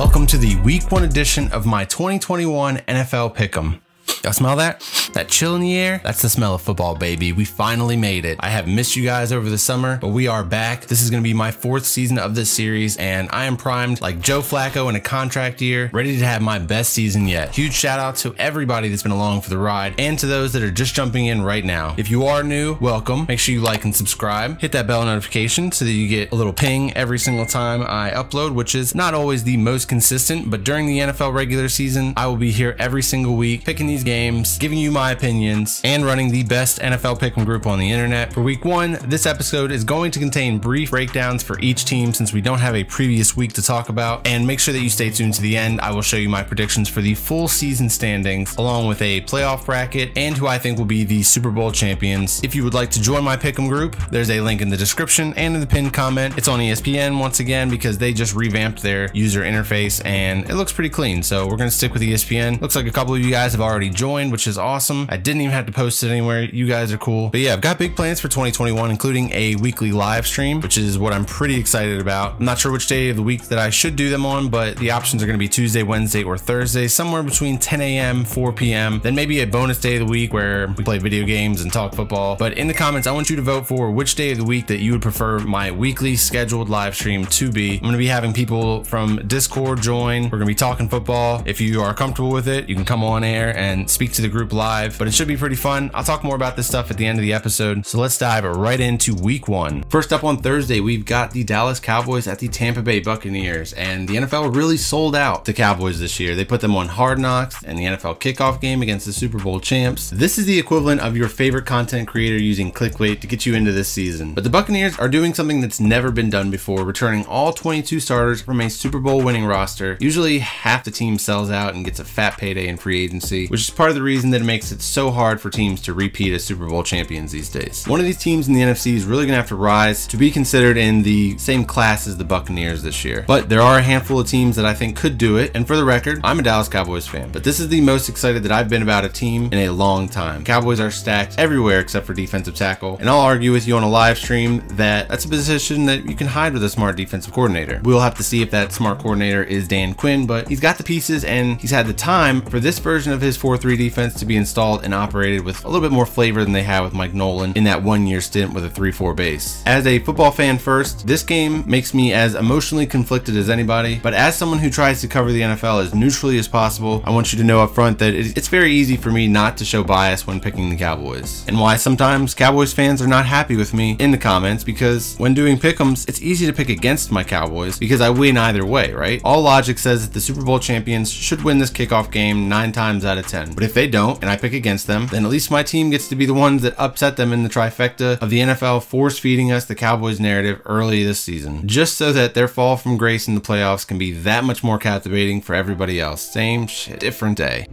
Welcome to the week one edition of my 2021 NFL Pick'em. Y'all smell that? That chill in the air? That's the smell of football, baby. We finally made it. I have missed you guys over the summer, but we are back. This is going to be my fourth season of this series, and I am primed like Joe Flacco in a contract year, ready to have my best season yet. Huge shout out to everybody that's been along for the ride and to those that are just jumping in right now. If you are new, welcome. Make sure you like and subscribe. Hit that bell notification so that you get a little ping every single time I upload, which is not always the most consistent, but during the NFL regular season, I will be here every single week picking these games, giving you my opinions, and running the best NFL Pick'em group on the internet. For week one, this episode is going to contain brief breakdowns for each team since we don't have a previous week to talk about, and make sure that you stay tuned to the end. I will show you my predictions for the full season standings along with a playoff bracket and who I think will be the Super Bowl champions. If you would like to join my Pick'em group, there's a link in the description and in the pinned comment. It's on ESPN once again because they just revamped their user interface and it looks pretty clean, so we're going to stick with ESPN. Looks like a couple of you guys have already joined, which is awesome. I didn't even have to post it anywhere. You guys are cool. But yeah, I've got big plans for 2021, including a weekly live stream, which is what I'm pretty excited about. I'm not sure which day of the week that I should do them on, but the options are going to be Tuesday, Wednesday, or Thursday, somewhere between 10 a.m., 4 p.m., then maybe a bonus day of the week where we play video games and talk football. But in the comments, I want you to vote for which day of the week that you would prefer my weekly scheduled live stream to be. I'm going to be having people from Discord join. We're going to be talking football. If you are comfortable with it, you can come on air and speak to the group live, but it should be pretty fun. I'll talk more about this stuff at the end of the episode. So let's dive right into week one. First up on Thursday, we've got the Dallas Cowboys at the Tampa Bay Buccaneers, and the NFL really sold out the Cowboys this year. They put them on Hard Knocks and the NFL kickoff game against the Super Bowl champs. This is the equivalent of your favorite content creator using clickbait to get you into this season. But the Buccaneers are doing something that's never been done before, returning all 22 starters from a Super Bowl winning roster. Usually half the team sells out and gets a fat payday in free agency, which is part of the reason that it makes it so hard for teams to repeat as Super Bowl champions these days. One of these teams in the NFC is really going to have to rise to be considered in the same class as the Buccaneers this year. But there are a handful of teams that I think could do it, and for the record, I'm a Dallas Cowboys fan, but this is the most excited that I've been about a team in a long time. Cowboys are stacked everywhere except for defensive tackle, and I'll argue with you on a live stream that that's a position that you can hide with a smart defensive coordinator. We'll have to see if that smart coordinator is Dan Quinn, but he's got the pieces and he's had the time for this version of his 4-3 defense to be installed and operated with a little bit more flavor than they had with Mike Nolan in that one-year stint with a 3-4 base. As a football fan first, this game makes me as emotionally conflicted as anybody, but as someone who tries to cover the NFL as neutrally as possible, I want you to know up front that it's very easy for me not to show bias when picking the Cowboys, and why sometimes Cowboys fans are not happy with me in the comments, because when doing pick'ems, it's easy to pick against my Cowboys because I win either way, right? All logic says that the Super Bowl champions should win this kickoff game 9 times out of 10. But if they don't, and I pick against them, then at least my team gets to be the ones that upset them in the trifecta of the NFL force-feeding us the Cowboys narrative early this season, just so that their fall from grace in the playoffs can be that much more captivating for everybody else. Same shit, different day.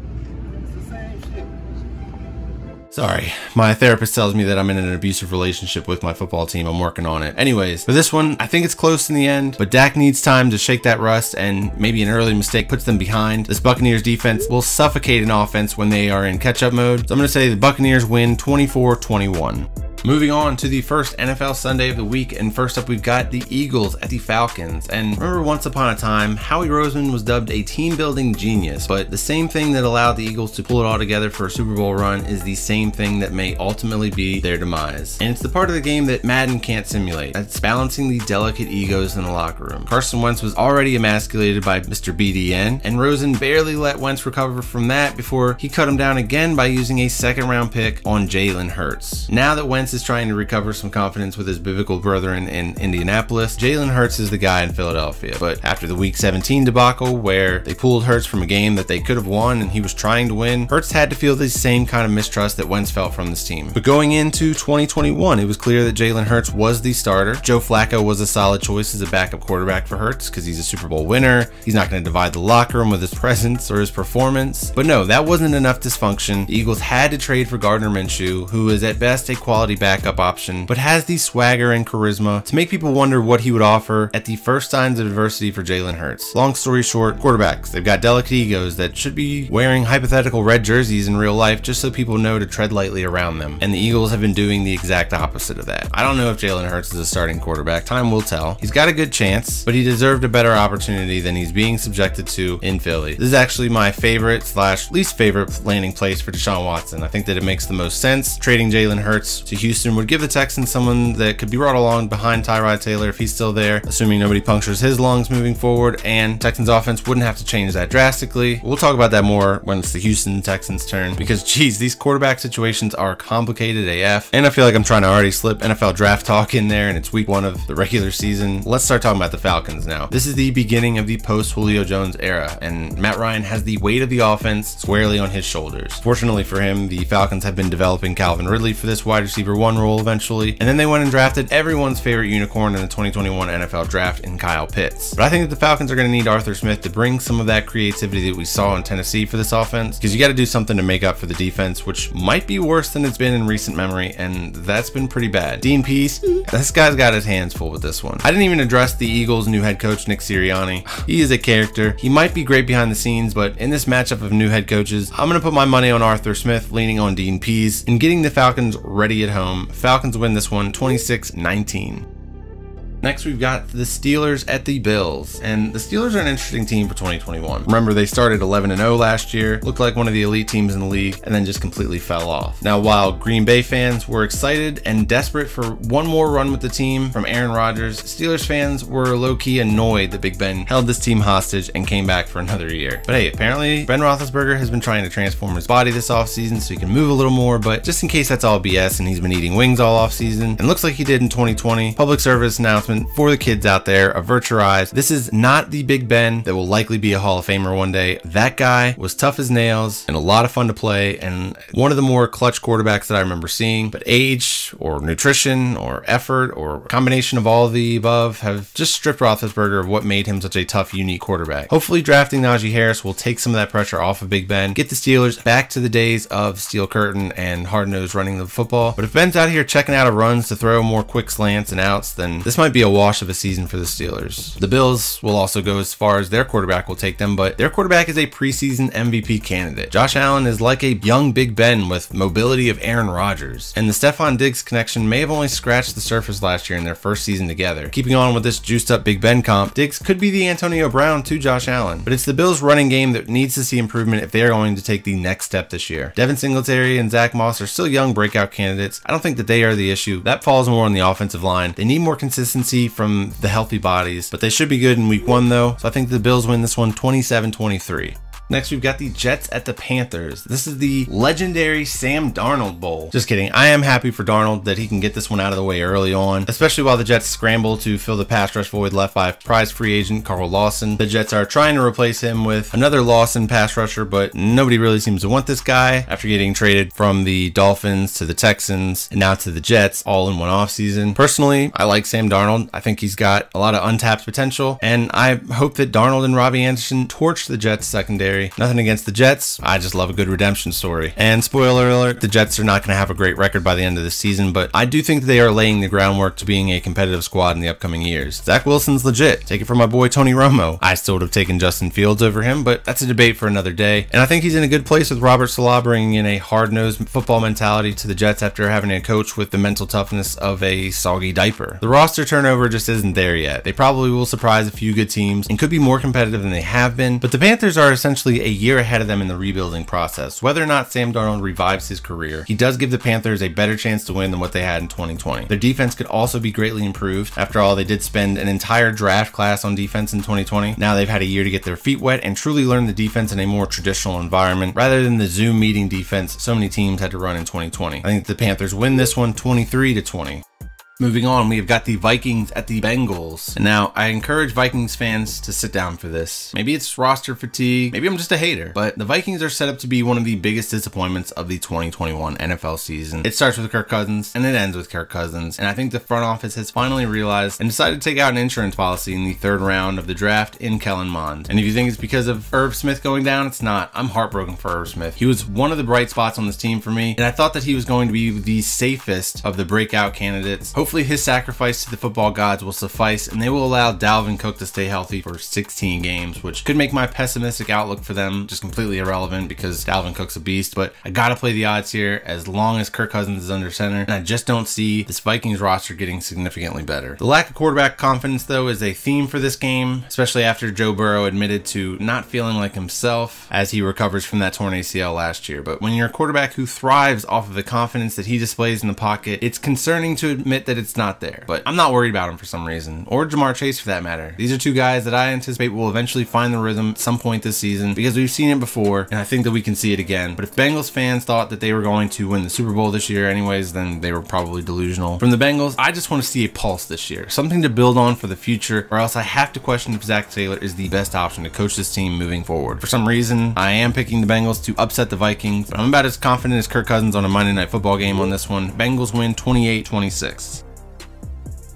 Sorry, my therapist tells me that I'm in an abusive relationship with my football team. I'm working on it. Anyways, for this one, I think it's close in the end, but Dak needs time to shake that rust, and maybe an early mistake puts them behind. This Buccaneers defense will suffocate an offense when they are in catch-up mode. So I'm going to say the Buccaneers win 24-21. Moving on to the first NFL Sunday of the week, and first up we've got the Eagles at the Falcons. And remember, once upon a time, Howie Roseman was dubbed a team-building genius, but the same thing that allowed the Eagles to pull it all together for a Super Bowl run is the same thing that may ultimately be their demise. And it's the part of the game that Madden can't simulate. That's balancing the delicate egos in the locker room. Carson Wentz was already emasculated by Mr. BDN, and Rosen barely let Wentz recover from that before he cut him down again by using a second-round pick on Jalen Hurts. Now that Wentz is trying to recover some confidence with his biblical brethren in Indianapolis, Jalen Hurts is the guy in Philadelphia. But after the Week 17 debacle where they pulled Hurts from a game that they could have won and he was trying to win, Hurts had to feel the same kind of mistrust that Wentz felt from this team. But going into 2021, it was clear that Jalen Hurts was the starter. Joe Flacco was a solid choice as a backup quarterback for Hurts because he's a Super Bowl winner. He's not going to divide the locker room with his presence or his performance. But no, that wasn't enough dysfunction. The Eagles had to trade for Gardner Minshew, who is at best a quality backup option, but has the swagger and charisma to make people wonder what he would offer at the first signs of adversity for Jalen Hurts. Long story short, quarterbacks, they've got delicate egos that should be wearing hypothetical red jerseys in real life just so people know to tread lightly around them, and the Eagles have been doing the exact opposite of that. I don't know if Jalen Hurts is a starting quarterback. Time will tell. He's got a good chance, but he deserved a better opportunity than he's being subjected to in Philly. This is actually my favorite / least favorite landing place for Deshaun Watson. I think that it makes the most sense. Trading Jalen Hurts to Houston would give the Texans someone that could be brought along behind Tyrod Taylor if he's still there, assuming nobody punctures his lungs moving forward, and Texans offense wouldn't have to change that drastically. We'll talk about that more when it's the Houston Texans' turn, because geez, these quarterback situations are complicated AF, and I feel like I'm trying to already slip NFL draft talk in there, and it's week 1 of the regular season. Let's start talking about the Falcons now. This is the beginning of the post Julio Jones era, and Matt Ryan has the weight of the offense squarely on his shoulders. Fortunately for him, the Falcons have been developing Calvin Ridley for this WR1 role eventually, and then they went and drafted everyone's favorite unicorn in the 2021 NFL draft in Kyle Pitts. But I think that the Falcons are going to need Arthur Smith to bring some of that creativity that we saw in Tennessee for this offense, because you got to do something to make up for the defense, which might be worse than it's been in recent memory, and that's been pretty bad. Dean Pease, this guy's got his hands full with this one. I didn't even address the Eagles' new head coach, Nick Sirianni. He is a character. He might be great behind the scenes, but in this matchup of new head coaches, I'm going to put my money on Arthur Smith, leaning on Dean Pease, and getting the Falcons ready at home. Falcons win this one 26-19. Next, we've got the Steelers at the Bills, and the Steelers are an interesting team for 2021. Remember, they started 11-0 last year, looked like one of the elite teams in the league, and then just completely fell off. Now, while Green Bay fans were excited and desperate for one more run with the team from Aaron Rodgers, Steelers fans were low-key annoyed that Big Ben held this team hostage and came back for another year. But hey, apparently Ben Roethlisberger has been trying to transform his body this offseason so he can move a little more, but just in case that's all BS and he's been eating wings all offseason, and looks like he did in 2020, public service announcement for the kids out there, avert your eyes. This is not the Big Ben that will likely be a Hall of Famer one day. That guy was tough as nails and a lot of fun to play, and one of the more clutch quarterbacks that I remember seeing. But age or nutrition or effort or a combination of all of the above have just stripped Roethlisberger of what made him such a tough, unique quarterback. Hopefully drafting Najee Harris will take some of that pressure off of Big Ben, get the Steelers back to the days of steel curtain and hard nose running the football. But if Ben's out here checking out of runs to throw more quick slants and outs, then this might be a wash of a season for the Steelers. The Bills will also go as far as their quarterback will take them, but their quarterback is a preseason MVP candidate. Josh Allen is like a young Big Ben with mobility of Aaron Rodgers, and the Stephon Diggs connection may have only scratched the surface last year in their first season together. Keeping on with this juiced up Big Ben comp, Diggs could be the Antonio Brown to Josh Allen, but it's the Bills running game that needs to see improvement if they're going to take the next step this year. Devin Singletary and Zach Moss are still young breakout candidates. I don't think that they are the issue. That falls more on the offensive line. They need more consistency from the healthy bodies, but they should be good in week 1 though, so I think the Bills win this one 27-23. Next, we've got the Jets at the Panthers. This is the legendary Sam Darnold Bowl. Just kidding. I am happy for Darnold that he can get this one out of the way early on, especially while the Jets scramble to fill the pass rush void left by prize free agent Carl Lawson. The Jets are trying to replace him with another Lawson pass rusher, but nobody really seems to want this guy after getting traded from the Dolphins to the Texans and now to the Jets all in one offseason. Personally, I like Sam Darnold. I think he's got a lot of untapped potential, and I hope that Darnold and Robbie Anderson torch the Jets secondary. Nothing against the Jets. I just love a good redemption story. And spoiler alert, the Jets are not going to have a great record by the end of the season, but I do think they are laying the groundwork to being a competitive squad in the upcoming years. Zach Wilson's legit. Take it from my boy Tony Romo. I still would have taken Justin Fields over him, but that's a debate for another day. And I think he's in a good place with Robert Saleh bringing in a hard-nosed football mentality to the Jets after having a coach with the mental toughness of a soggy diaper. The roster turnover just isn't there yet. They probably will surprise a few good teams and could be more competitive than they have been, but the Panthers are essentially a year ahead of them in the rebuilding process. Whether or not Sam Darnold revives his career, he does give the Panthers a better chance to win than what they had in 2020. Their defense could also be greatly improved. After all, they did spend an entire draft class on defense in 2020. Now they've had a year to get their feet wet and truly learn the defense in a more traditional environment rather than the Zoom meeting defense so many teams had to run in 2020. I think the Panthers win this one 23-20. Moving on, we have got the Vikings at the Bengals. And now I encourage Vikings fans to sit down for this. Maybe it's roster fatigue. Maybe I'm just a hater, but the Vikings are set up to be one of the biggest disappointments of the 2021 NFL season. It starts with Kirk Cousins and it ends with Kirk Cousins. And I think the front office has finally realized and decided to take out an insurance policy in the third round of the draft in Kellen Mond. And if you think it's because of Irv Smith going down, it's not. I'm heartbroken for Irv Smith. He was one of the bright spots on this team for me. And I thought that he was going to be the safest of the breakout candidates. Hopefully his sacrifice to the football gods will suffice and they will allow Dalvin Cook to stay healthy for 16 games, which could make my pessimistic outlook for them just completely irrelevant because Dalvin Cook's a beast, but I gotta play the odds here as long as Kirk Cousins is under center, and I just don't see this Vikings roster getting significantly better. The lack of quarterback confidence though is a theme for this game, especially after Joe Burrow admitted to not feeling like himself as he recovers from that torn ACL last year. But when you're a quarterback who thrives off of the confidence that he displays in the pocket, it's concerning to admit that it's not there, but I'm not worried about him for some reason, or Jamar Chase for that matter. These are two guys that I anticipate will eventually find the rhythm at some point this season because we've seen it before and I think that we can see it again. But if Bengals fans thought that they were going to win the Super Bowl this year anyways, then they were probably delusional. From the Bengals, I just want to see a pulse this year, something to build on for the future, or else I have to question if Zach Taylor is the best option to coach this team moving forward. For some reason, I am picking the Bengals to upset the Vikings, but I'm about as confident as Kirk Cousins on a Monday Night Football game on this one. Bengals win 28-26.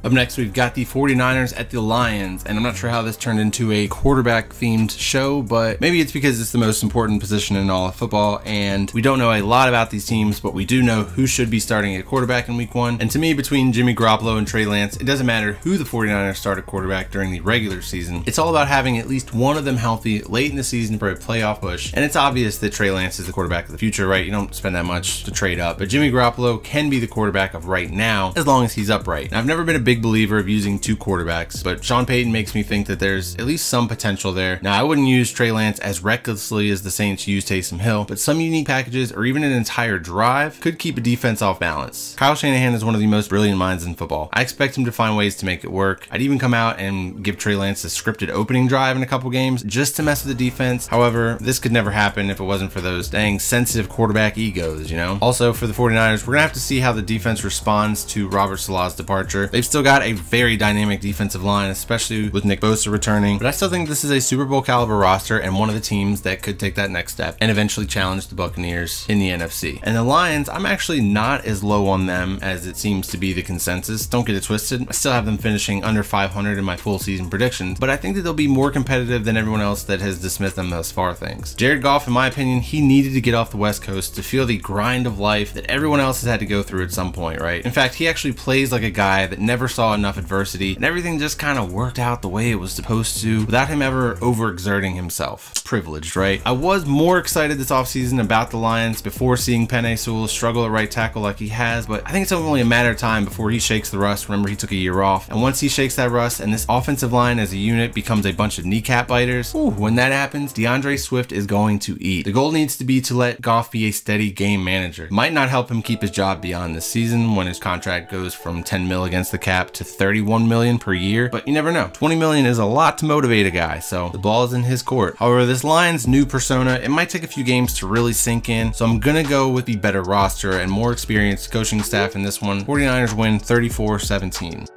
Up next, we've got the 49ers at the Lions, and I'm not sure how this turned into a quarterback-themed show, but maybe it's because it's the most important position in all of football, and we don't know a lot about these teams, but we do know who should be starting at quarterback in week one. And to me, between Jimmy Garoppolo and Trey Lance, it doesn't matter who the 49ers start at quarterback during the regular season. It's all about having at least one of them healthy late in the season for a playoff push, and it's obvious that Trey Lance is the quarterback of the future, right? You don't spend that much to trade up, but Jimmy Garoppolo can be the quarterback of right now as long as he's upright. And I've never been a big believer of using two quarterbacks, but Sean Payton makes me think that there's at least some potential there. Now, I wouldn't use Trey Lance as recklessly as the Saints use Taysom Hill, but some unique packages or even an entire drive could keep a defense off balance. Kyle Shanahan is one of the most brilliant minds in football. I expect him to find ways to make it work. I'd even come out and give Trey Lance a scripted opening drive in a couple games just to mess with the defense. However, this could never happen if it wasn't for those dang sensitive quarterback egos, you know? Also, for the 49ers, we're gonna have to see how the defense responds to Robert Saleh's departure. They've still got a very dynamic defensive line, especially with Nick Bosa returning, but I still think this is a Super Bowl caliber roster and one of the teams that could take that next step and eventually challenge the Buccaneers in the NFC. And the Lions, I'm actually not as low on them as it seems to be the consensus. Don't get it twisted. I still have them finishing under 500 in my full season predictions, but I think that they'll be more competitive than everyone else that has dismissed them thus far thinks. Jared Goff, in my opinion, he needed to get off the West Coast to feel the grind of life that everyone else has had to go through at some point, right? In fact, he actually plays like a guy that never saw enough adversity and everything just kind of worked out the way it was supposed to without him ever overexerting himself. Privileged, right? I was more excited this offseason about the Lions before seeing Penei Sewell struggle at right tackle like he has, but I think it's only a matter of time before he shakes the rust. Remember, he took a year off, and once he shakes that rust and this offensive line as a unit becomes a bunch of kneecap biters, ooh, when that happens, DeAndre Swift is going to eat. The goal needs to be to let Goff be a steady game manager. It might not help him keep his job beyond this season when his contract goes from 10 mil against the cap to 31 million per year, but you never know. 20 million is a lot to motivate a guy, so the ball is in his court. However, this Lions new persona, it might take a few games to really sink in, so I'm gonna go with the better roster and more experienced coaching staff in this one. 49ers win 34-17.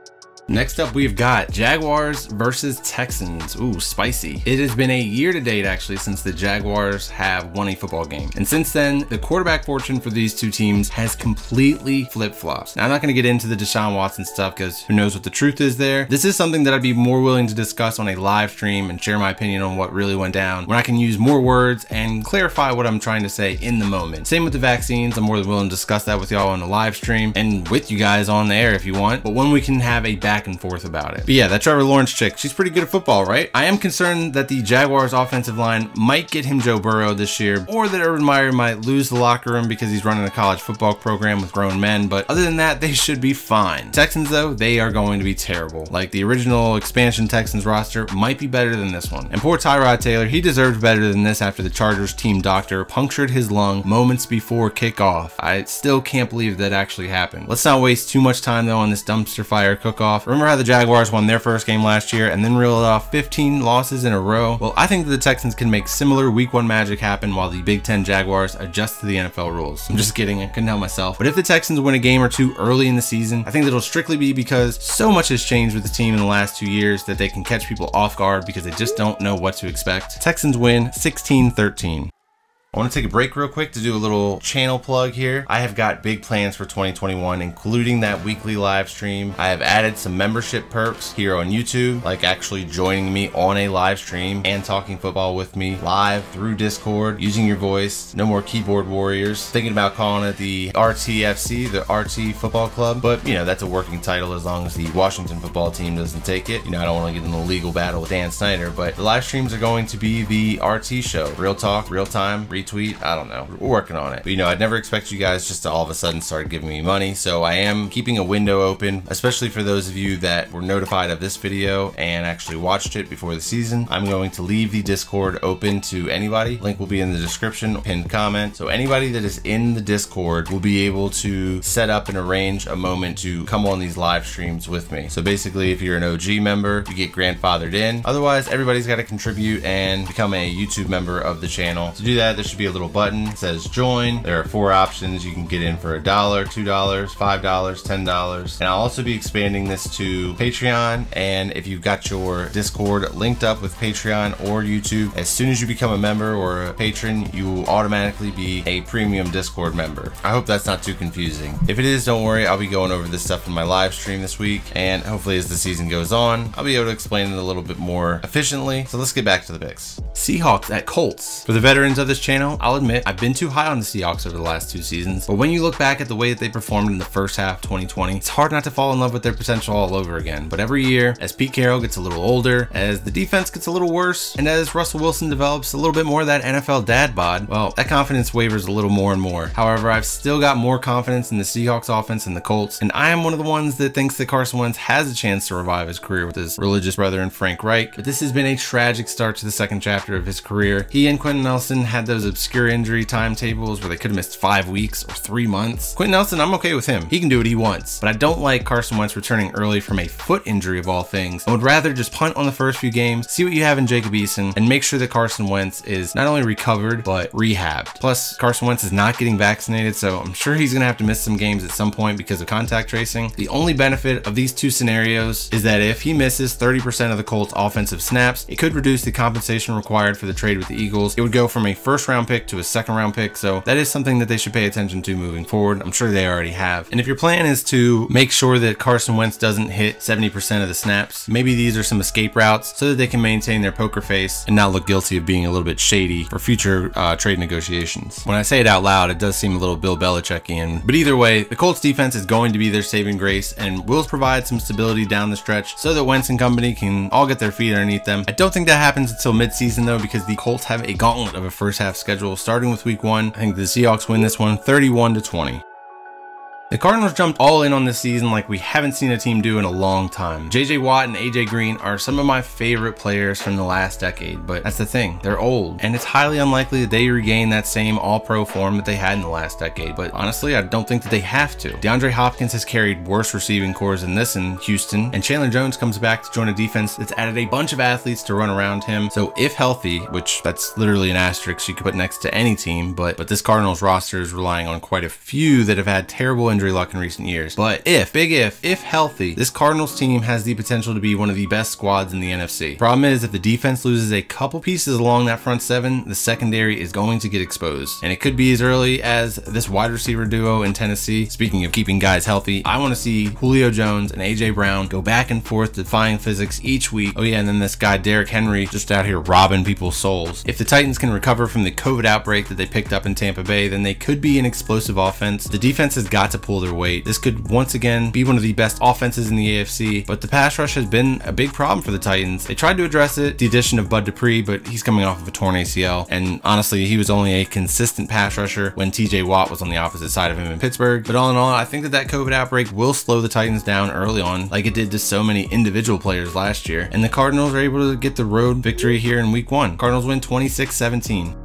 Next up, we've got Jaguars versus Texans. Ooh, spicy. It has been a year to date, actually, since the Jaguars have won a football game. And since then, the quarterback fortune for these two teams has completely flip-flopped. Now, I'm not going to get into the Deshaun Watson stuff because who knows what the truth is there. This is something that I'd be more willing to discuss on a live stream and share my opinion on what really went down when I can use more words and clarify what I'm trying to say in the moment. Same with the vaccines. I'm more than willing to discuss that with y'all on the live stream and with you guys on the air if you want. But when we can have a back and forth about it. But yeah, that Trevor Lawrence chick, she's pretty good at football, right? I am concerned that the Jaguars offensive line might get him Joe Burrow this year, or that Urban Meyer might lose the locker room because he's running a college football program with grown men, but other than that, they should be fine. Texans though, they are going to be terrible. Like the original expansion Texans roster might be better than this one. And poor Tyrod Taylor, he deserved better than this after the Chargers team doctor punctured his lung moments before kickoff. I still can't believe that actually happened. Let's not waste too much time though on this dumpster fire cook-off. off. Remember how the Jaguars won their first game last year and then reeled off 15 losses in a row? Well, I think that the Texans can make similar week one magic happen while the Big Ten Jaguars adjust to the NFL rules. I'm just kidding, I couldn't help myself. But if the Texans win a game or two early in the season, I think that'll strictly be because so much has changed with the team in the last 2 years that they can catch people off guard because they just don't know what to expect. Texans win 16-13. I want to take a break real quick to do a little channel plug here. I have got big plans for 2021, including that weekly live stream. I have added some membership perks here on YouTube, like actually joining me on a live stream and talking football with me live through Discord, using your voice, no more keyboard warriors. Thinking about calling it the RTFC, the RT Football Club, but you know, that's a working title as long as the Washington football team doesn't take it. You know, I don't want to get in a legal battle with Dan Snyder, but the live streams are going to be the RT show. Real talk, real time, retweet, I don't know. We're working on it. But you know, I'd never expect you guys just to all of a sudden start giving me money. So I am keeping a window open, especially for those of you that were notified of this video and actually watched it before the season. I'm going to leave the Discord open to anybody. Link will be in the description, pinned comment. So anybody that is in the Discord will be able to set up and arrange a moment to come on these live streams with me. So basically, if you're an OG member, you get grandfathered in. Otherwise, everybody's got to contribute and become a YouTube member of the channel. To do that, there should be a little button that says join. There are four options. You can get in for $1, $2, $5, $10. And I'll also be expanding this to Patreon. And if you've got your Discord linked up with Patreon or YouTube, as soon as you become a member or a patron, you will automatically be a premium Discord member. I hope that's not too confusing. If it is, don't worry. I'll be going over this stuff in my live stream this week. And hopefully as the season goes on, I'll be able to explain it a little bit more efficiently. So let's get back to the picks. Seahawks at Colts. For the veterans of this channel, I'll admit I've been too high on the Seahawks over the last two seasons, but when you look back at the way that they performed in the first half of 2020, it's hard not to fall in love with their potential all over again. But every year, as Pete Carroll gets a little older, as the defense gets a little worse, and as Russell Wilson develops a little bit more of that NFL dad bod, well, that confidence wavers a little more and more. However, I've still got more confidence in the Seahawks offense than the Colts, and I am one of the ones that thinks that Carson Wentz has a chance to revive his career with his religious brethren Frank Reich, but this has been a tragic start to the second chapter of his career. He and Quentin Nelson had those obscure injury timetables where they could have missed 5 weeks or 3 months. Quentin Nelson, I'm okay with him. He can do what he wants, but I don't like Carson Wentz returning early from a foot injury of all things. I would rather just punt on the first few games, see what you have in Jacob Eason, and make sure that Carson Wentz is not only recovered, but rehabbed. Plus, Carson Wentz is not getting vaccinated, so I'm sure he's gonna have to miss some games at some point because of contact tracing. The only benefit of these two scenarios is that if he misses 30% of the Colts' offensive snaps, it could reduce the compensation required for the trade with the Eagles. It would go from a first-round pick to a second-round pick, so that is something that they should pay attention to moving forward. I'm sure they already have. And if your plan is to make sure that Carson Wentz doesn't hit 70% of the snaps, maybe these are some escape routes so that they can maintain their poker face and not look guilty of being a little bit shady for future trade negotiations. When I say it out loud, it does seem a little Bill Belichickian, but either way, the Colts defense is going to be their saving grace and will provide some stability down the stretch so that Wentz and company can all get their feet underneath them. I don't think that happens until midseason though, because the Colts have a gauntlet of a first half schedule starting with week one. I think the Seahawks win this one 31-20. The Cardinals jumped all in on this season like we haven't seen a team do in a long time. JJ Watt and AJ Green are some of my favorite players from the last decade, but that's the thing, they're old, and it's highly unlikely that they regain that same all-pro form that they had in the last decade, but honestly, I don't think that they have to. DeAndre Hopkins has carried worse receiving cores than this in Houston, and Chandler Jones comes back to join a defense that's added a bunch of athletes to run around him, so if healthy, which that's literally an asterisk you could put next to any team, but this Cardinals roster is relying on quite a few that have had terrible injury luck in recent years. But if healthy, this Cardinals team has the potential to be one of the best squads in the NFC. Problem is, if the defense loses a couple pieces along that front seven, the secondary is going to get exposed. And it could be as early as this wide receiver duo in Tennessee. Speaking of keeping guys healthy, I want to see Julio Jones and AJ Brown go back and forth defying physics each week. Oh yeah, and then this guy Derrick Henry just out here robbing people's souls. If the Titans can recover from the COVID outbreak that they picked up in Tampa Bay, then they could be an explosive offense. The defense has got to pull their weight. This could once again be one of the best offenses in the AFC, but the pass rush has been a big problem for the Titans. They tried to address it, the addition of Bud Dupree, but he's coming off of a torn ACL, and honestly, he was only a consistent pass rusher when TJ Watt was on the opposite side of him in Pittsburgh. But all in all, I think that COVID outbreak will slow the Titans down early on, like it did to so many individual players last year, and the Cardinals are able to get the road victory here in week one. Cardinals win 26-17.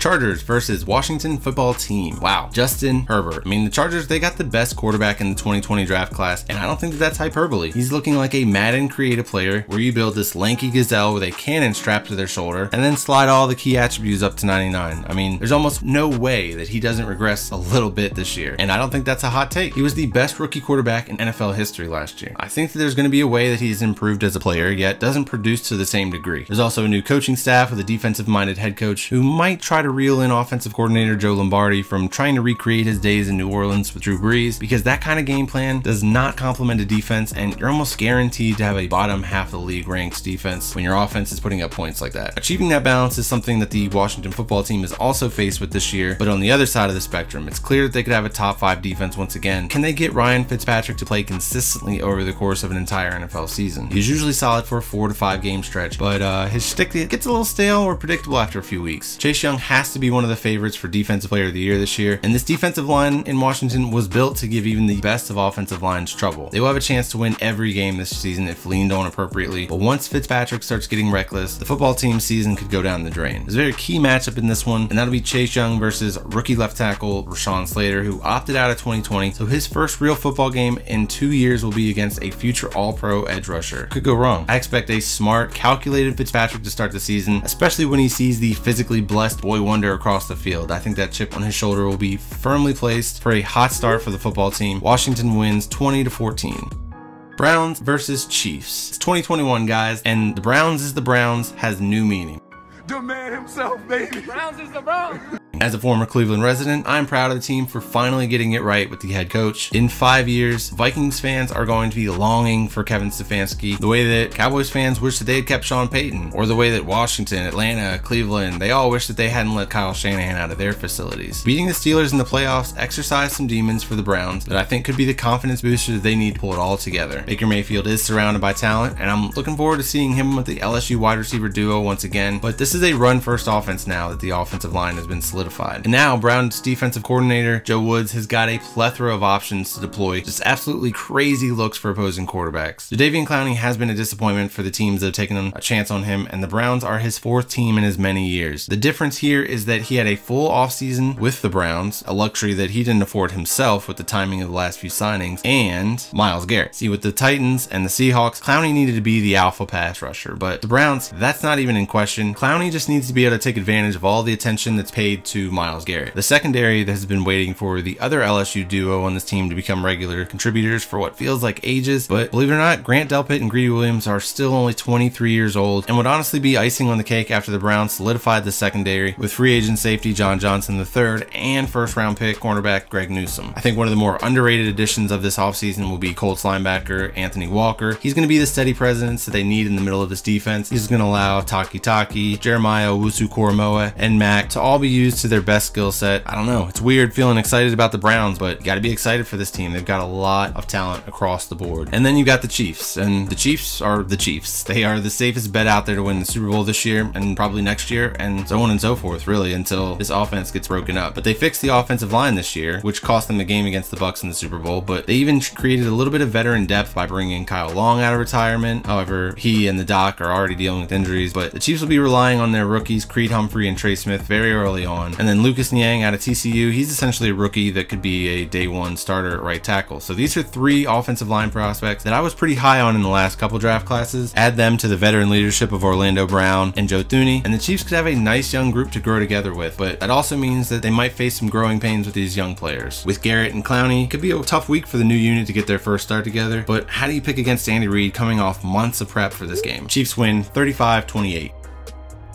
Chargers versus Washington football team. Wow, Justin Herbert. I mean, the Chargers, they got the best quarterback in the 2020 draft class, and I don't think that that's hyperbole. He's looking like a Madden creative player where you build this lanky gazelle with a cannon strapped to their shoulder and then slide all the key attributes up to 99. I mean, there's almost no way that he doesn't regress a little bit this year, and I don't think that's a hot take. He was the best rookie quarterback in NFL history last year. I think that there's going to be a way that he's improved as a player, yet doesn't produce to the same degree. There's also a new coaching staff with a defensive-minded head coach who might try to reel in offensive coordinator Joe Lombardi from trying to recreate his days in New Orleans with Drew Brees, because that kind of game plan does not complement a defense, and you're almost guaranteed to have a bottom half of the league ranks defense when your offense is putting up points like that. Achieving that balance is something that the Washington football team is also faced with this year, but on the other side of the spectrum, it's clear that they could have a top-5 defense once again. Can they get Ryan Fitzpatrick to play consistently over the course of an entire NFL season? He's usually solid for a 4 to 5 game stretch, but his shtick gets a little stale or predictable after a few weeks. Chase Young has to be one of the favorites for Defensive Player of the Year this year, and this defensive line in Washington was built to give even the best of offensive lines trouble. They will have a chance to win every game this season if leaned on appropriately, but once Fitzpatrick starts getting reckless, the football team season could go down the drain. There's a very key matchup in this one, and that'll be Chase Young versus rookie left tackle Rashawn Slater, who opted out of 2020, so his first real football game in 2 years will be against a future All-Pro edge rusher. Could go wrong. I expect a smart, calculated Fitzpatrick to start the season, especially when he sees the physically blessed boy wonder across the field. I think that chip on his shoulder will be firmly placed for a hot start for the football team. Washington wins 20-14. Browns versus Chiefs. It's 2021, guys, and the Browns is the Browns has new meaning. The man himself, baby. Browns is the Browns. As a former Cleveland resident, I'm proud of the team for finally getting it right with the head coach. In 5 years, Vikings fans are going to be longing for Kevin Stefanski the way that Cowboys fans wish that they had kept Sean Payton, or the way that Washington, Atlanta, Cleveland, they all wish that they hadn't let Kyle Shanahan out of their facilities. Beating the Steelers in the playoffs exercised some demons for the Browns that I think could be the confidence booster that they need to pull it all together. Baker Mayfield is surrounded by talent, and I'm looking forward to seeing him with the LSU wide receiver duo once again, but this is a run-first offense now that the offensive line has been solidified. And now Browns defensive coordinator Joe Woods has got a plethora of options to deploy just absolutely crazy looks for opposing quarterbacks. Jadeveon Clowney has been a disappointment for the teams that have taken a chance on him, and the Browns are his 4th team in as many years. The difference here is that he had a full offseason with the Browns, a luxury that he didn't afford himself with the timing of the last few signings, and Miles Garrett. See, with the Titans and the Seahawks, Clowney needed to be the alpha pass rusher, but the Browns, that's not even in question. Clowney just needs to be able to take advantage of all the attention that's paid to Myles Garrett. The secondary that has been waiting for the other LSU duo on this team to become regular contributors for what feels like ages, but believe it or not, Grant Delpit and Greedy Williams are still only 23 years old and would honestly be icing on the cake after the Browns solidified the secondary with free agent safety John Johnson III and first-round pick cornerback Greg Newsome. I think one of the more underrated additions of this offseason will be Colts linebacker Anthony Walker. He's going to be the steady presence that they need in the middle of this defense. He's going to allow Taki, Jeremiah Owusu-Koramoah, and Mack to all be used to their best skill set. I don't know. It's weird feeling excited about the Browns, but you got to be excited for this team. They've got a lot of talent across the board. And then you've got the Chiefs, and the Chiefs are the Chiefs. They are the safest bet out there to win the Super Bowl this year and probably next year and so on and so forth, really, until this offense gets broken up. But they fixed the offensive line this year, which cost them the game against the Bucs in the Super Bowl, but they even created a little bit of veteran depth by bringing Kyle Long out of retirement. However, he and the Doc are already dealing with injuries, but the Chiefs will be relying on their rookies, Creed Humphrey and Trey Smith, very early on. And then Lucas Niang out of TCU, he's essentially a rookie that could be a day-1 starter at right tackle. So these are 3 offensive line prospects that I was pretty high on in the last couple draft classes. Add them to the veteran leadership of Orlando Brown and Joe Thuney, and the Chiefs could have a nice young group to grow together with, but that also means that they might face some growing pains with these young players. With Garrett and Clowney, it could be a tough week for the new unit to get their first start together, but how do you pick against Andy Reid coming off months of prep for this game? Chiefs win 35-28.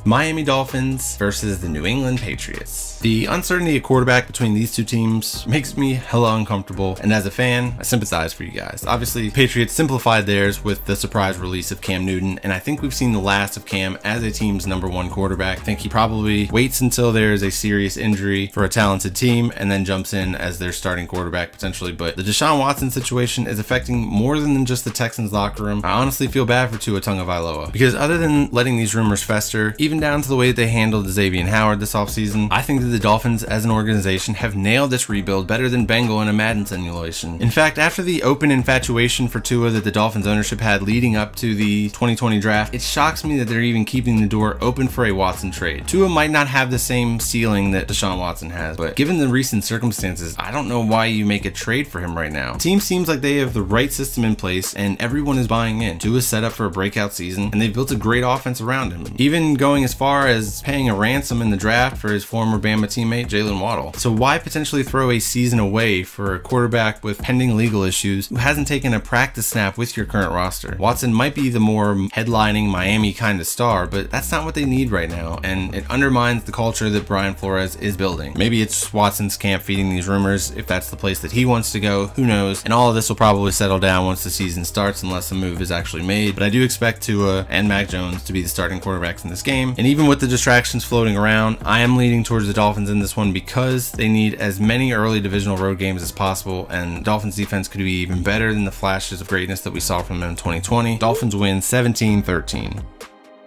Miami Dolphins versus the New England Patriots. The uncertainty of quarterback between these two teams makes me hella uncomfortable, and as a fan, I sympathize for you guys. Obviously, Patriots simplified theirs with the surprise release of Cam Newton, and I think we've seen the last of Cam as a team's number 1 quarterback. I think he probably waits until there is a serious injury for a talented team and then jumps in as their starting quarterback potentially, but the Deshaun Watson situation is affecting more than just the Texans locker room. I honestly feel bad for Tua Tagovailoa, because other than letting these rumors fester, even even down to the way that they handled Xavier Howard this offseason. I think that the Dolphins as an organization have nailed this rebuild better than Bengal in a Madden simulation. In fact, after the open infatuation for Tua that the Dolphins ownership had leading up to the 2020 draft, it shocks me that they're even keeping the door open for a Watson trade. Tua might not have the same ceiling that Deshaun Watson has, but given the recent circumstances, I don't know why you make a trade for him right now. The team seems like they have the right system in place and everyone is buying in. Tua is set up for a breakout season and they've built a great offense around him, even going as far as paying a ransom in the draft for his former Bama teammate Jalen Waddle. So why potentially throw a season away for a quarterback with pending legal issues who hasn't taken a practice snap with your current roster? Watson might be the more headlining Miami kind of star, but that's not what they need right now, and it undermines the culture that Brian Flores is building. Maybe it's Watson's camp feeding these rumors if that's the place that he wants to go, who knows, and all of this will probably settle down once the season starts unless a move is actually made, but I do expect Tua and Mac Jones to be the starting quarterbacks in this game, and even with the distractions floating around, I am leaning towards the Dolphins in this one because they need as many early divisional road games as possible, and Dolphins defense could be even better than the flashes of greatness that we saw from them in 2020. Dolphins win 17-13.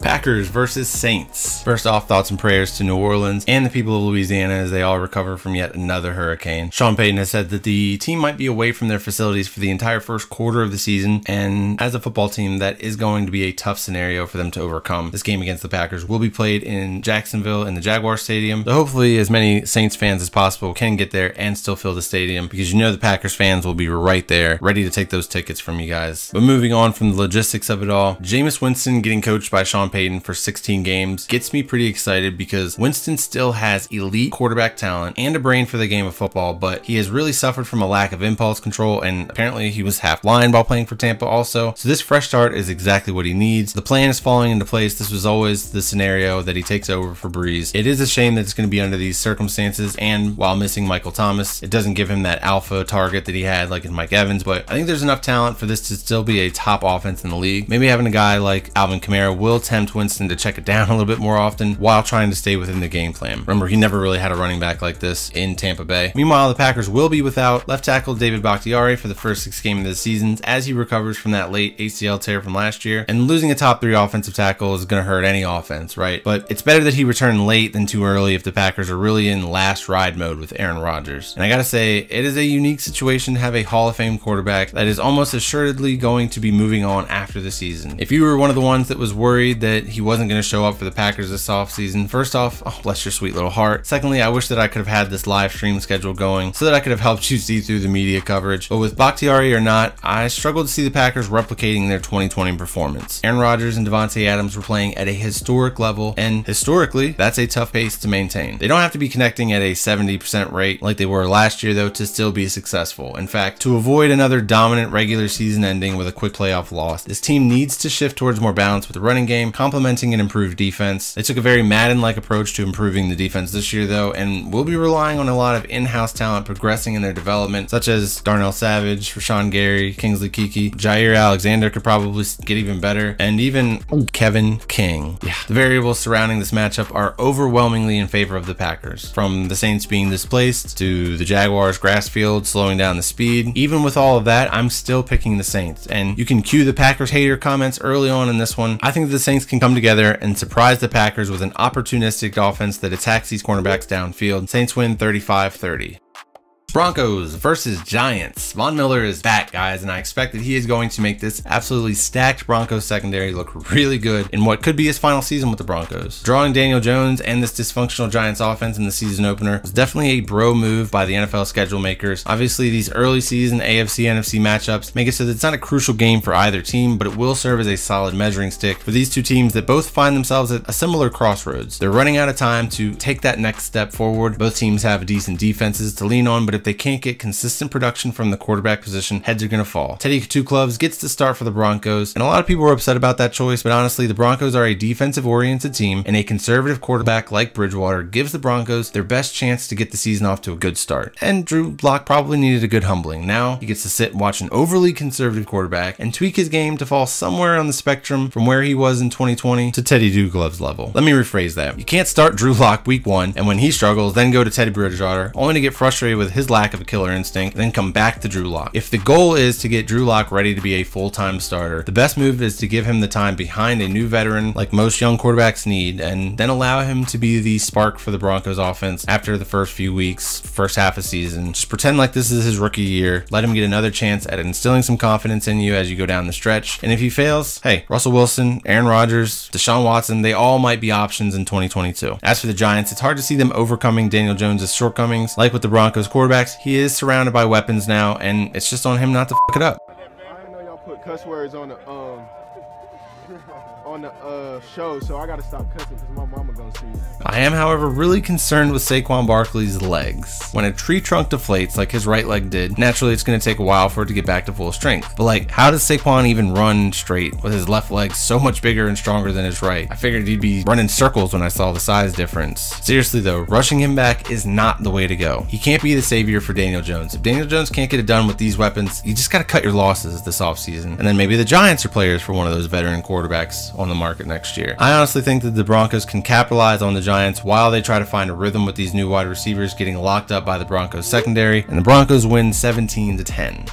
Packers versus Saints. First off, thoughts and prayers to New Orleans and the people of Louisiana as they all recover from yet another hurricane. Sean Payton has said that the team might be away from their facilities for the entire first quarter of the season, and as a football team, that is going to be a tough scenario for them to overcome. This game against the Packers will be played in Jacksonville in the Jaguar Stadium, so hopefully as many Saints fans as possible can get there and still fill the stadium, because you know the Packers fans will be right there ready to take those tickets from you guys. But moving on from the logistics of it all, Jameis Winston getting coached by Sean Payton for 16 games gets me pretty excited, because Winston still has elite quarterback talent and a brain for the game of football, but he has really suffered from a lack of impulse control, and apparently he was half blind while playing for Tampa also, so this fresh start is exactly what he needs. The plan is falling into place. This was always the scenario that he takes over for Breeze. It is a shame that it's going to be under these circumstances, and while missing Michael Thomas, it doesn't give him that alpha target that he had like in Mike Evans, but I think there's enough talent for this to still be a top offense in the league. Maybe having a guy like Alvin Kamara will tempt Winston to check it down a little bit more often while trying to stay within the game plan. Remember, he never really had a running back like this in Tampa Bay. Meanwhile, the Packers will be without left tackle David Bakhtiari for the first 6 games of the season as he recovers from that late ACL tear from last year, and losing a top 3 offensive tackle is going to hurt any offense, right? But it's better that he returned late than too early if the Packers are really in last ride mode with Aaron Rodgers. And I gotta say, it is a unique situation to have a Hall of Fame quarterback that is almost assuredly going to be moving on after the season. If you were one of the ones that was worried that he wasn't going to show up for the Packers this offseason, first off, oh, bless your sweet little heart. Secondly, I wish that I could have had this live stream schedule going so that I could have helped you see through the media coverage. But with Bakhtiari or not, I struggled to see the Packers replicating their 2020 performance. Aaron Rodgers and Devontae Adams were playing at a historic level, and historically, that's a tough pace to maintain. They don't have to be connecting at a 70% rate like they were last year, though, to still be successful. In fact, to avoid another dominant regular season ending with a quick playoff loss, this team needs to shift towards more balance with the running game, complementing an improved defense. They took a very Madden-like approach to improving the defense this year, though, and will be relying on a lot of in-house talent progressing in their development, such as Darnell Savage, Rashawn Gary, Kingsley Kiki, Jair Alexander could probably get even better, and even Kevin King. Yeah, the variables surrounding this matchup are overwhelmingly in favor of the Packers, from the Saints being displaced to the Jaguars' grass field slowing down the speed. Even with all of that, I'm still picking the Saints, and you can cue the Packers hater comments early on in this one. I think the Saints can come together and surprise the Packers with an opportunistic offense that attacks these cornerbacks downfield. Saints win 35-30. Broncos versus Giants. Von Miller is back, guys, and I expect that he is going to make this absolutely stacked Broncos secondary look really good in what could be his final season with the Broncos. Drawing Daniel Jones and this dysfunctional Giants offense in the season opener was definitely a bro move by the NFL schedule makers. Obviously, these early season AFC NFC matchups make it so that it's not a crucial game for either team, but it will serve as a solid measuring stick for these two teams that both find themselves at a similar crossroads. They're running out of time to take that next step forward. Both teams have decent defenses to lean on, but if they can't get consistent production from the quarterback position, heads are going to fall. Teddy Two-Gloves gets the start for the Broncos, and a lot of people were upset about that choice, but honestly, the Broncos are a defensive-oriented team, and a conservative quarterback like Bridgewater gives the Broncos their best chance to get the season off to a good start. And Drew Lock probably needed a good humbling. Now he gets to sit and watch an overly conservative quarterback and tweak his game to fall somewhere on the spectrum from where he was in 2020 to Teddy Two-Gloves level. Let me rephrase that. You can't start Drew Lock week 1, and when he struggles, then go to Teddy Bridgewater, only to get frustrated with his his lack of a killer instinct, then come back to Drew Lock. If the goal is to get Drew Lock ready to be a full-time starter, the best move is to give him the time behind a new veteran like most young quarterbacks need, and then allow him to be the spark for the Broncos offense after the first few weeks, first half of season. Just pretend like this is his rookie year. Let him get another chance at instilling some confidence in you as you go down the stretch. And if he fails, hey, Russell Wilson, Aaron Rodgers, Deshaun Watson, they all might be options in 2022. As for the Giants, it's hard to see them overcoming Daniel Jones's shortcomings. Like with the Broncos quarterbacks, he is surrounded by weapons now, and it's just on him not to fuck it up. I didn't know y'all put cuss words on the show, so I gotta stop cussing because my mama gonna see me. I am, however, really concerned with Saquon Barkley's legs. When a tree trunk deflates like his right leg did, naturally it's gonna take a while for it to get back to full strength. But like, how does Saquon even run straight with his left leg so much bigger and stronger than his right? I figured he'd be running circles when I saw the size difference. Seriously though, rushing him back is not the way to go. He can't be the savior for Daniel Jones. If Daniel Jones can't get it done with these weapons, you just gotta cut your losses this offseason. And then maybe the Giants are players for one of those veteran quarterbacks on the market next year. I honestly think that the Broncos can capitalize on the Giants while they try to find a rhythm with these new wide receivers getting locked up by the Broncos secondary, and the Broncos win 17-10.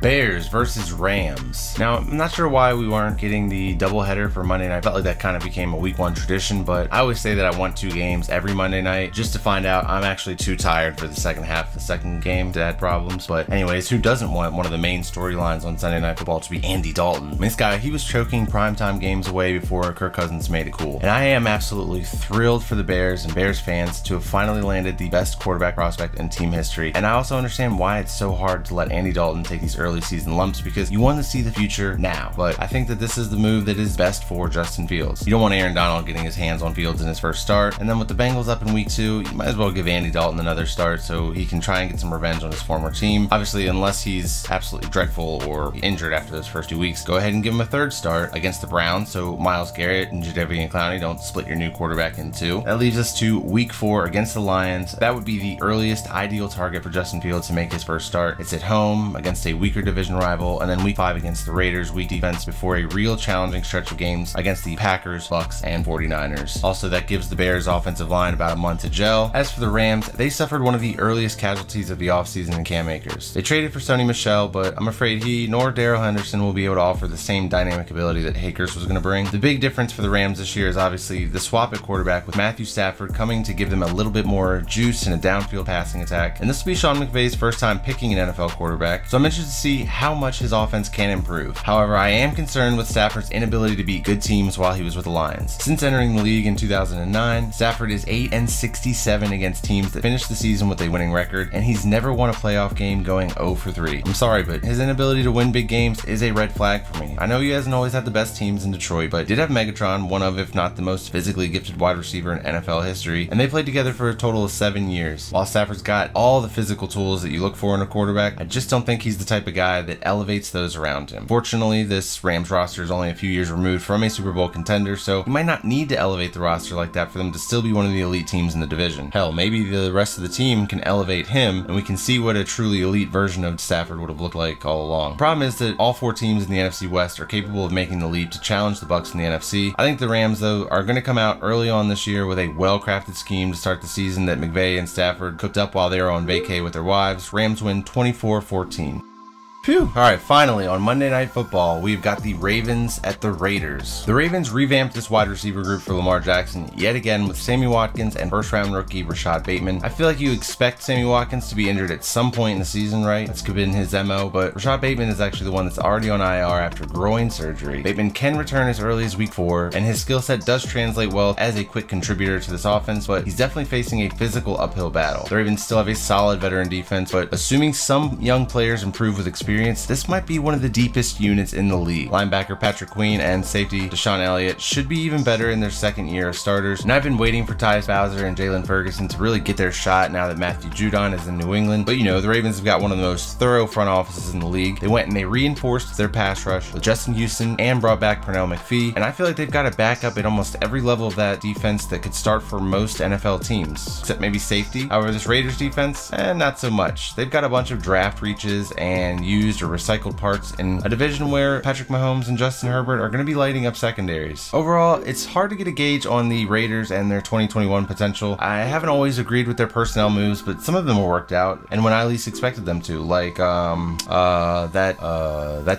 Bears versus Rams. Now, I'm not sure why we weren't getting the doubleheader for Monday night. I felt like that kind of became a week one tradition, but I always say that I want two games every Monday night just to find out I'm actually too tired for the second half of the second game to have problems. But anyways, who doesn't want one of the main storylines on Sunday Night Football to be Andy Dalton? I mean, this guy, he was choking primetime games away before Kirk Cousins made it cool. And I am absolutely thrilled for the Bears and Bears fans to have finally landed the best quarterback prospect in team history. And I also understand why it's so hard to let Andy Dalton take these early season lumps, because you want to see the future now. But I think that this is the move that is best for Justin Fields. You don't want Aaron Donald getting his hands on Fields in his first start, and then with the Bengals up in week 2, you might as well give Andy Dalton another start so he can try and get some revenge on his former team. Obviously, unless he's absolutely dreadful or injured after those first 2 weeks, go ahead and give him a third start against the Browns so Miles Garrett and Jadeveon Clowney don't split your new quarterback in two. That leaves us to week 4 against the Lions. That would be the earliest ideal target for Justin Fields to make his first start. It's at home against a weaker division rival, and then week 5 against the Raiders, weak defense before a real challenging stretch of games against the Packers, Bucks, and 49ers. Also, that gives the Bears offensive line about a month to gel. As for the Rams, they suffered one of the earliest casualties of the offseason in Cam Akers. They traded for Sony Michel, but I'm afraid he nor Darrell Henderson will be able to offer the same dynamic ability that Akers was going to bring. The big difference for the Rams this year is obviously the swap at quarterback, with Matthew Stafford coming to give them a little bit more juice in a downfield passing attack, and this will be Sean McVay's first time picking an NFL quarterback, so I'm interested to see how much his offense can improve. However, I am concerned with Stafford's inability to beat good teams while he was with the Lions. Since entering the league in 2009, Stafford is 8-67 against teams that finished the season with a winning record, and he's never won a playoff game going 0-3. I'm sorry, but his inability to win big games is a red flag for me. I know he hasn't always had the best teams in Detroit, but did have Megatron, one of, if not the most physically gifted wide receiver in NFL history, and they played together for a total of 7 years. While Stafford's got all the physical tools that you look for in a quarterback, I just don't think he's the type of guy that elevates those around him. Fortunately, this Rams roster is only a few years removed from a Super Bowl contender, so you might not need to elevate the roster like that for them to still be one of the elite teams in the division. Hell, maybe the rest of the team can elevate him, and we can see what a truly elite version of Stafford would have looked like all along. The problem is that all 4 teams in the NFC West are capable of making the leap to challenge the Bucs in the NFC. I think the Rams, though, are going to come out early on this year with a well-crafted scheme to start the season that McVay and Stafford cooked up while they were on vacay with their wives. Rams win 24-14. Phew. All right, finally, on Monday Night Football, we've got the Ravens at the Raiders. The Ravens revamped this wide receiver group for Lamar Jackson yet again with Sammy Watkins and first-round rookie Rashad Bateman. I feel like you expect Sammy Watkins to be injured at some point in the season, right? That's been his MO, but Rashad Bateman is actually the one that's already on IR after groin surgery. Bateman can return as early as week 4, and his skill set does translate well as a quick contributor to this offense, but he's definitely facing a physical uphill battle. The Ravens still have a solid veteran defense, but assuming some young players improve with experience, this might be one of the deepest units in the league. Linebacker Patrick Queen and safety Deshaun Elliott should be even better in their second year as starters, and I've been waiting for Tyus Bowser and Jalen Ferguson to really get their shot now that Matthew Judon is in New England. But you know, the Ravens have got one of the most thorough front offices in the league. They went and they reinforced their pass rush with Justin Houston and brought back Pernell McPhee, and I feel like they've got a backup at almost every level of that defense that could start for most NFL teams, except maybe safety. However, this Raiders defense, not so much. They've got a bunch of draft reaches and use used or recycled parts in a division where Patrick Mahomes and Justin Herbert are going to be lighting up secondaries. Overall, it's hard to get a gauge on the Raiders and their 2021 potential. I haven't always agreed with their personnel moves, but some of them were worked out and when I least expected them to, like that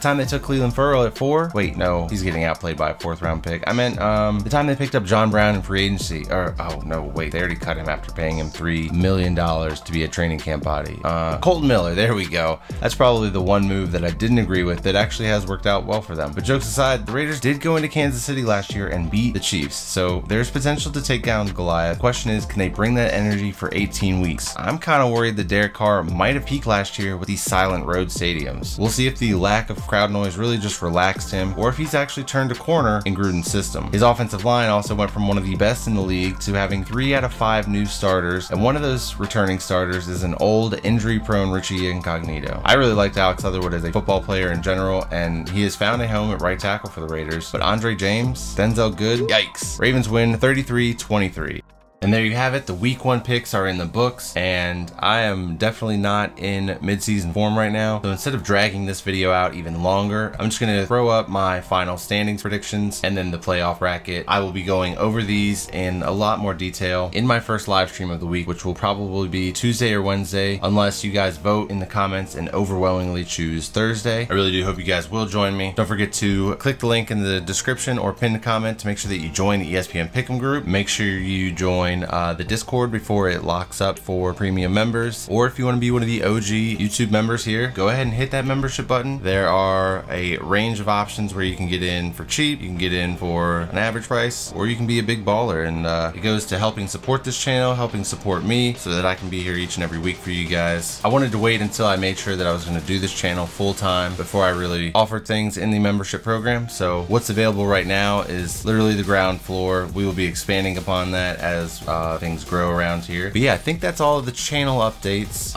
time they took Clelin Ferrell at 4. Wait, no, he's getting outplayed by a 4th round pick. I meant the time they picked up John Brown in free agency, or oh no, wait, they already cut him after paying him $3 million to be a training camp body. Colton Miller, there we go. That's probably the one move that I didn't agree with that actually has worked out well for them. But jokes aside, the Raiders did go into Kansas City last year and beat the Chiefs, so there's potential to take down Goliath. The question is, can they bring that energy for 18 weeks? I'm kind of worried that Derek Carr might have peaked last year with these silent road stadiums. We'll see if the lack of crowd noise really just relaxed him, or if he's actually turned a corner in Gruden's system. His offensive line also went from one of the best in the league to having 3 out of 5 new starters, and one of those returning starters is an old, injury-prone Richie Incognito. I really liked Alex Leatherwood as a football player in general, and he has found a home at right tackle for the Raiders, but Andre James, Denzel Good, yikes. Ravens win 33-23. And there you have it, the week 1 picks are in the books, and I am definitely not in midseason form right now, so instead of dragging this video out even longer, I'm just going to throw up my final standings predictions and then the playoff bracket. I will be going over these in a lot more detail in my first live stream of the week, which will probably be Tuesday or Wednesday, unless you guys vote in the comments and overwhelmingly choose Thursday. I really do hope you guys will join me. Don't forget to click the link in the description or pinned a comment to make sure that you join the ESPN Pick'em group. Make sure you join the Discord before it locks up for premium members, or if you want to be one of the OG YouTube members here, go ahead and hit that membership button. There are a range of options where you can get in for cheap, you can get in for an average price, or you can be a big baller, and it goes to helping support this channel, helping support me so that I can be here each and every week for you guys. I wanted to wait until I made sure that I was going to do this channel full time before I really offered things in the membership program, so what's available right now is literally the ground floor. We will be expanding upon that as things grow around here. But yeah, I think that's all of the channel updates.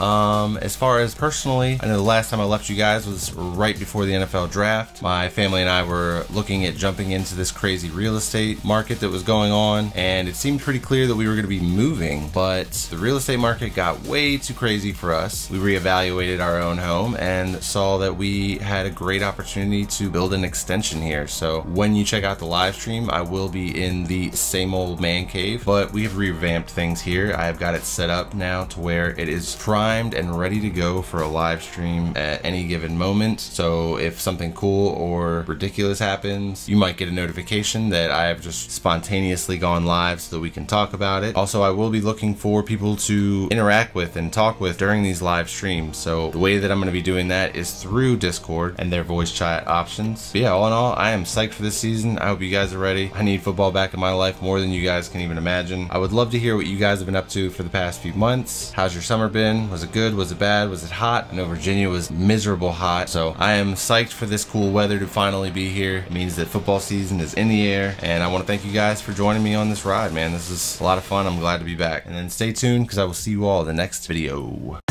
As far as personally, I know the last time I left you guys was right before the NFL draft. My family and I were looking at jumping into this crazy real estate market that was going on, and it seemed pretty clear that we were going to be moving, but the real estate market got way too crazy for us. We reevaluated our own home and saw that we had a great opportunity to build an extension here. So when you check out the live stream, I will be in the same old man cave, but we have revamped things here. I've got it set up now to where it is primed and ready to go for a live stream at any given moment. So if something cool or ridiculous happens, you might get a notification that I have just spontaneously gone live so that we can talk about it. Also, I will be looking for people to interact with and talk with during these live streams. So the way that I'm going to be doing that is through Discord and their voice chat options. But yeah, all in all, I am psyched for this season. I hope you guys are ready. I need football back in my life more than you guys can even imagine. I would love to hear what you guys have been up to for the past few months. How's your summer been? Was it good? Was it bad? Was it hot? I know Virginia was miserable hot, so I am psyched for this cool weather to finally be here. It means that football season is in the air, and I want to thank you guys for joining me on this ride, man. This is a lot of fun. I'm glad to be back. And then stay tuned, because I will see you all in the next video.